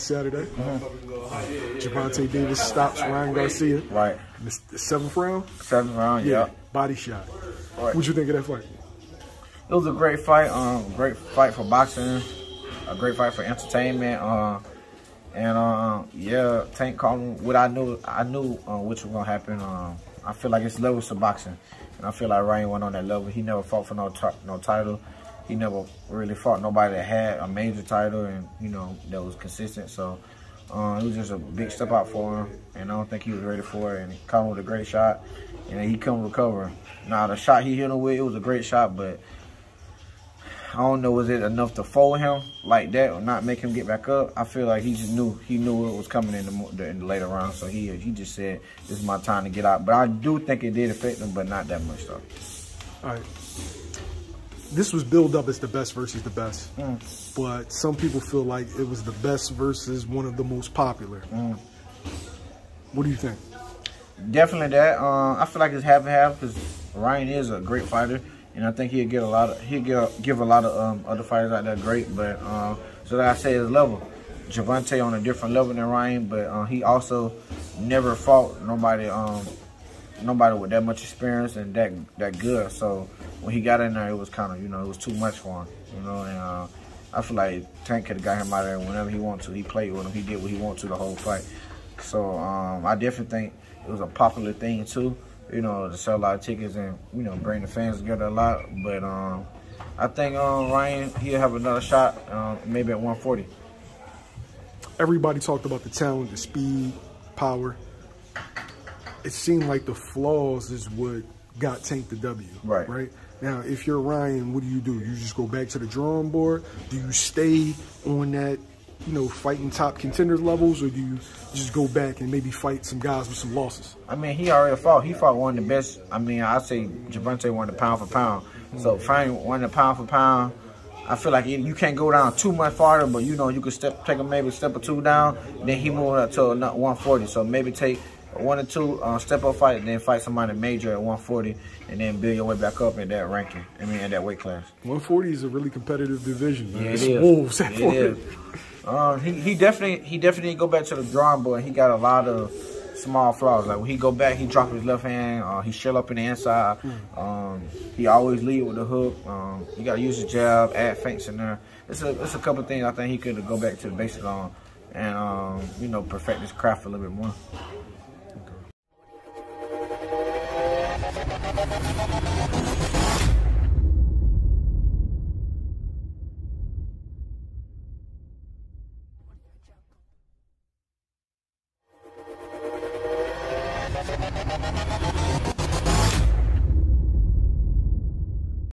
Saturday. Gervonta Davis stops Ryan Garcia. Right. In the seventh round? Seventh round, yeah. Body shot. Right. What'd you think of that fight? It was a great fight. Great fight for boxing. A great fight for entertainment. Yeah, Tank called me what I knew which was gonna happen. I feel like it's levels to boxing, and I feel like Ryan went on that level. He never fought for no title. He never really fought nobody that had a major title and, you know, that was consistent. So it was just a big step out for him, and I don't think he was ready for it. And he caught him with a great shot, and he couldn't recover. Now, the shot he hit him with, it was a great shot, but I don't know, was it enough to fold him like that or not make him get back up? I feel like he just knew. He knew it was coming in the later round, so he just said, this is my time to get out. But I do think it did affect him, but not that much, though. All right. This was billed up as the best versus the best, but some people feel like it was the best versus one of the most popular. What do you think? Definitely that. I feel like it's half and half because Ryan is a great fighter, and I think he'll give a lot of other fighters out there great. But so like I say, his level, Gervonta on a different level than Ryan, but he also never fought nobody. Nobody with that much experience and that good. So when he got in there, it was kind of, you know, it was too much for him, you know. And I feel like Tank could have got him out of there whenever he wanted to. He played with him. He did what he wanted to the whole fight. So I definitely think it was a popular thing too, you know, to sell a lot of tickets and, you know, bring the fans together a lot. But I think Ryan, he'll have another shot, maybe at 140. Everybody talked about the talent, the speed, power. It seemed like the flaws is what got Tank the W, right? Now, if you're Ryan, what do? You just go back to the drawing board? Do you stay on that, you know, fighting top contender levels, or do you just go back and maybe fight some guys with some losses? I mean, he already fought. He fought one of the best. I mean, I'd say Gervonta won the pound for pound. So, Ryan won the pound for pound. I feel like you can't go down too much farther, but, you know, you could take him maybe a step or two down, then he moved up to 140. So, maybe take one or two step-up fight, and then fight somebody major at 140, and then build your way back up in that ranking, I mean, in that weight class. 140 is a really competitive division, man. Yeah, it is. Wolves at 140. He definitely go back to the drawing board. He got a lot of small flaws. Like, when he go back, he drop his left hand. He shell up in the inside. He always lead with the hook. You got to use the jab, add feints in there. It's a couple things I think he could go back to the basics on and, you know, perfect his craft a little bit more.